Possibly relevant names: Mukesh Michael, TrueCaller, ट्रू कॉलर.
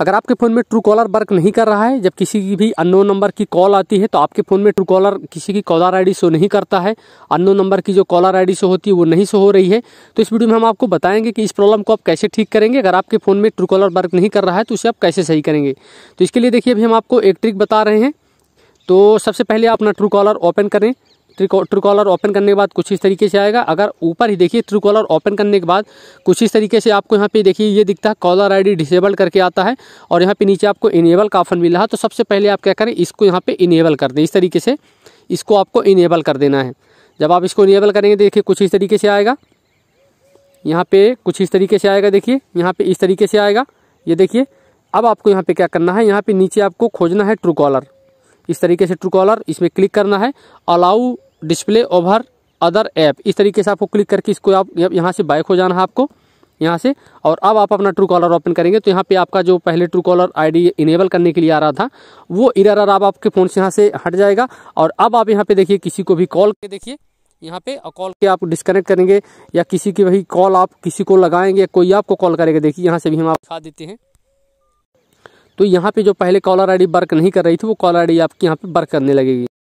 अगर आपके फ़ोन में ट्रू कॉलर वर्क नहीं कर रहा है, जब किसी की भी अननोन नंबर की कॉल आती है तो आपके फ़ोन में ट्रू कॉलर किसी की कॉलर आईडी शो नहीं करता है, अननोन नंबर की जो कॉलर आईडी शो होती है वो नहीं शो हो रही है। तो इस वीडियो में हम आपको बताएंगे कि इस प्रॉब्लम को आप कैसे ठीक करेंगे। अगर आपके फ़ोन में ट्रू कॉलर वर्क नहीं कर रहा है तो उसे आप कैसे सही करेंगे। तो इसके लिए देखिए अभी हम आपको एक ट्रिक बता रहे हैं। तो सबसे पहले आप अपना ट्रू कॉलर ओपन करें। ट्रूकॉलर ओपन करने के बाद कुछ इस तरीके से आएगा। अगर ऊपर ही देखिए ट्रूकॉलर ओपन करने के बाद कुछ इस तरीके से आपको यहाँ पे देखिए ये दिखता है कॉलर आईडी डिसेबल करके आता है और यहाँ पे नीचे आपको इनेबल का ऑप्शन मिला है। तो सबसे पहले आप क्या करें, इसको यहाँ पे इनेबल कर दें। इस तरीके से इसको आपको इनेबल कर देना है। जब आप इसको इनेबल करेंगे देखिए कुछ इस तरीके से आएगा, यहाँ पर कुछ इस तरीके से आएगा, देखिए यहाँ पर इस तरीके से आएगा, ये देखिए। अब आपको यहाँ पर क्या करना है, यहाँ पर नीचे आपको खोजना है ट्रूकॉलर। इस तरीके से ट्रूकॉलर, इसमें क्लिक करना है, allow display over other app, इस तरीके से आपको क्लिक करके इसको आप यहाँ से बैक हो जाना है आपको यहाँ से। और अब आप अपना ट्रूकॉलर ओपन करेंगे तो यहाँ पे आपका जो पहले ट्रूकॉलर आईडी इनेबल करने के लिए आ रहा था वो एरर अब आपके फ़ोन से यहाँ से हट जाएगा। और अब आप यहाँ पर देखिए किसी को भी कॉल के देखिए यहाँ पे कॉल के आप डिस्कनेक्ट करेंगे या किसी की वही कॉल आप किसी को लगाएंगे, कोई आपको कॉल करेगा, देखिए यहाँ से भी हम आप दिखा देते हैं। तो यहाँ पे जो पहले कॉलर आईडी वर्क नहीं कर रही थी वो कॉलर आईडी आपकी यहाँ पे वर्क करने लगेगी।